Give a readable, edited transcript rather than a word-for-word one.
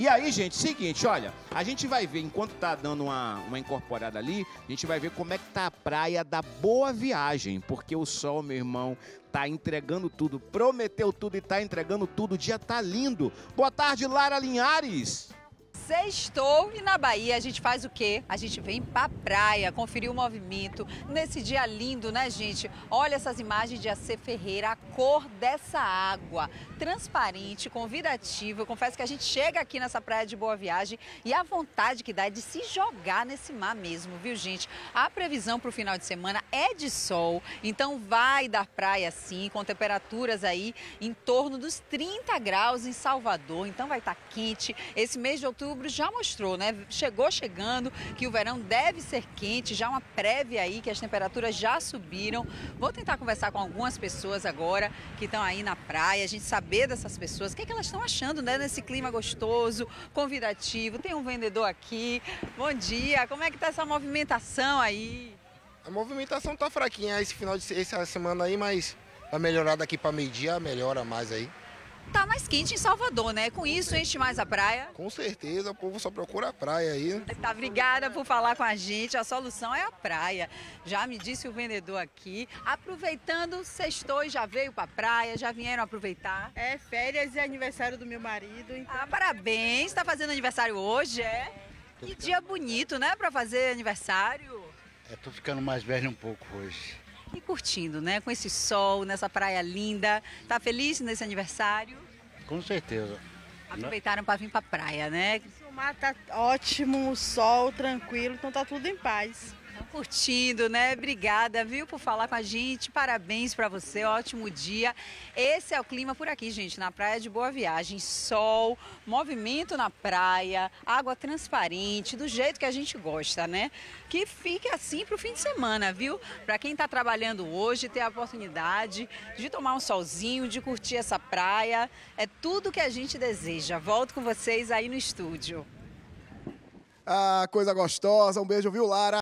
E aí, gente, seguinte, olha, a gente vai ver, enquanto tá dando uma incorporada ali, a gente vai ver como é que tá a praia da Boa Viagem, porque o sol, meu irmão, tá entregando tudo, prometeu tudo e tá entregando tudo, o dia tá lindo. Boa tarde, Lara Linhares. Sextou e na Bahia a gente faz o quê? A gente vem pra praia, conferir o movimento nesse dia lindo, né, gente? Olha essas imagens de Ace Ferreira, a cor dessa água, transparente, convidativa. Eu confesso que a gente chega aqui nessa praia de Boa Viagem e a vontade que dá é de se jogar nesse mar mesmo, viu, gente? A previsão pro final de semana é de sol, então vai dar praia sim, com temperaturas aí em torno dos 30 graus em Salvador, então vai estar quente. Esse mês de outubro já mostrou, né? Chegou chegando que o verão deve ser quente, já uma prévia aí que as temperaturas já subiram. Vou tentar conversar com algumas pessoas agora que estão aí na praia, a gente saber dessas pessoas, o que é que elas estão achando, né? Nesse clima gostoso, convidativo. Tem um vendedor aqui. Bom dia, como é que tá essa movimentação aí? A movimentação tá fraquinha esse final de essa semana aí, mas tá melhorada aqui para meio-dia, melhora mais aí. Tá mais quente em Salvador, né? Com isso enche mais a praia. Com certeza, o povo só procura a praia aí. Tá, obrigada por falar com a gente. A solução é a praia. Já me disse o vendedor aqui. Aproveitando, sextou e já veio pra praia, já vieram aproveitar. É, férias e aniversário do meu marido. Então... Ah, parabéns. Tá fazendo aniversário hoje, é? Que dia bonito, né? Pra fazer aniversário. É, tô ficando mais velho um pouco hoje. E curtindo, né? Com esse sol, nessa praia linda. Tá feliz nesse aniversário? Com certeza. Aproveitaram para vir para praia, né? O mar tá ótimo, o sol tranquilo, então tá tudo em paz. Estão curtindo, né? Obrigada, viu, por falar com a gente. Parabéns para você, ótimo dia. Esse é o clima por aqui, gente, na praia de Boa Viagem. Sol, movimento na praia, água transparente, do jeito que a gente gosta, né? Que fique assim pro fim de semana, viu? Para quem tá trabalhando hoje, ter a oportunidade de tomar um solzinho, de curtir essa praia. É tudo que a gente deseja. Volto com vocês aí no estúdio. Ah, coisa gostosa. Um beijo, viu, Lara?